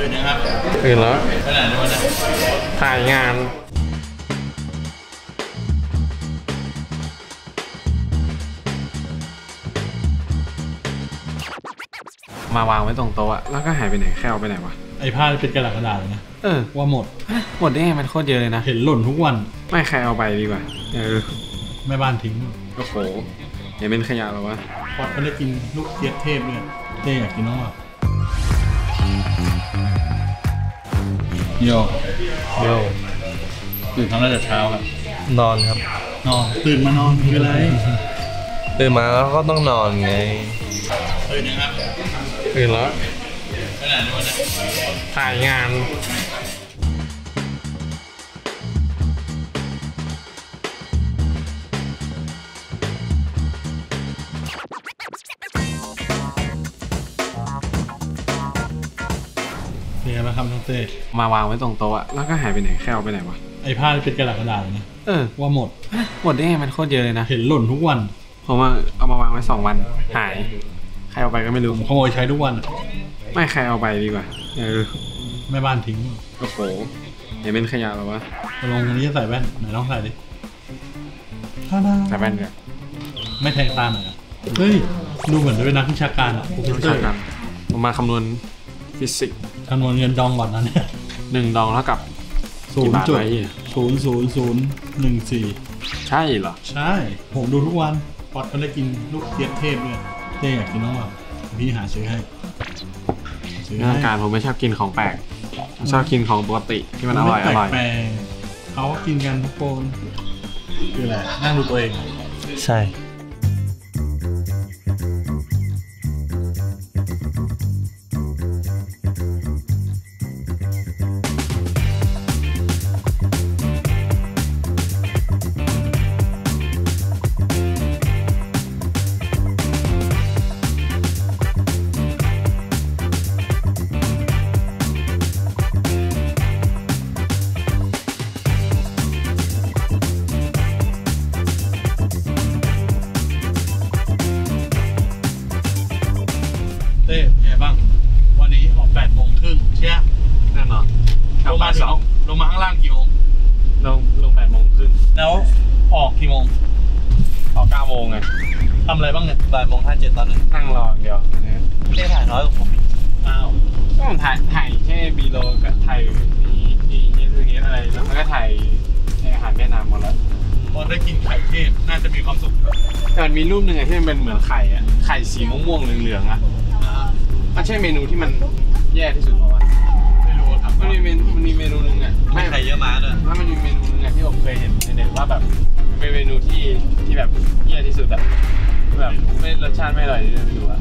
ตื่นนะครับตื่นแล้วขนาดนู้นนะถ่ายงานมาวางไว้ตรงโต๊ะแล้วก็หายไปไหนแค่เอาไปไหนวะไอ้ผ้าเป็นกระดาษกระดาษนะว่าหมดได้ไงมันโคตรเยอะเลยนะเห็นหล่นทุกวันไม่ใครเอาไปดีกว่าแม่บ้านทิ้งโอ้โหอย่าเป็นขยะหรอวะพอดก็ได้กินลูกเจี๊ยบเทพเนี่ยเจ๊อยากกินน้องอ่ะโยตื่นทำอะไรแต่เช้าครับนอนครับนอนตื่นมานอนคืออะไรตื่นมาแล้วก็ต้องนอนไงตื่นนะครับตื่นแล้วขนาดนู้นนะถ่ายงานมาทำทั้งเต้มาวางไว้ตรงโต๊ะแล้วก็หายไปไหนแค่เอาไปไหนวะไอ้ผ้าเป็นกระดาษกระดาษนะว่าหมดได้ไงมันโคตรเยอะเลยนะเห็นหล่นทุกวันผมว่าเอามาวางไว้2วันหายใครเอาไปก็ไม่รู้ผมขโมยใช้ทุกวันไม่ใครเอาไปดีกว่าแม่บ้านทิ้งโอ้โหอย่าเป็นขยะหรอวะลงนี้จะใส่แว่นไหนลองใส่ดิใส่แว่นเนี่ยไม่แทงตาหน่อยเฮ้ยดูเหมือนจะเป็นนักวิชาการอ่ะวิชาการผมมาคำนวณฟิสิกส์คำนวณเงินดองก่อนนะเนี่ย1 ดองเท่ากับ0.0014ใช่เหรอใช่ผมดูทุกวันพอดก็ได้กินลูกเจี๊ยบเทพเนี่ยเจ๊อยากกินน้องอ่ะพี่หาซื้อให้เรื่องการผมไม่ชอบกินของแปลกชอบกินของปกติที่มันอร่อยอร่อยเขากินกันทุกคนคืออะไรนั่งดูตัวเองใช่มีรูปหนึ่งที่มันเหมือนไข่อะไข่สีม่วงๆเหลืองๆอะมันใช่เมนูที่มันแย่ที่สุดหรอวะไม่รู้ครับมันมีเมนูนึงอะไม่ไข่เยอะมาเลยแล้วมันมีเมนูนึงอะที่ผมเคยเห็นในเน็ตว่าแบบเป็นเมนูที่แบบแย่ที่สุดอะแบบรสชาติไม่อร่อยเลยไม่รู้อะ